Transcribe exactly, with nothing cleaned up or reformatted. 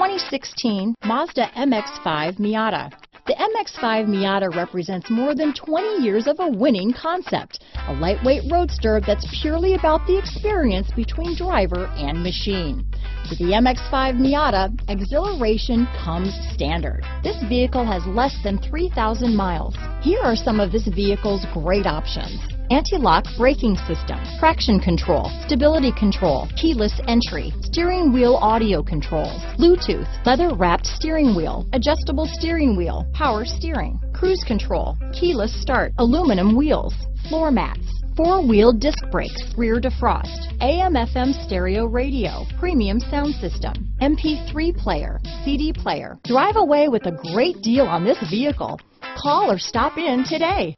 twenty sixteen Mazda M X five Miata. The M X five Miata represents more than twenty years of a winning concept, a lightweight roadster that's purely about the experience between driver and machine. With the M X five Miata, exhilaration comes standard. This vehicle has less than three thousand miles. Here are some of this vehicle's great options: anti-lock braking system, traction control, stability control, keyless entry, steering wheel audio controls, Bluetooth, leather-wrapped steering wheel, adjustable steering wheel, power steering, cruise control, keyless start, aluminum wheels, floor mats, four-wheel disc brakes, rear defrost, A M F M stereo radio, premium sound system, M P three player, C D player. Drive away with a great deal on this vehicle. Call or stop in today.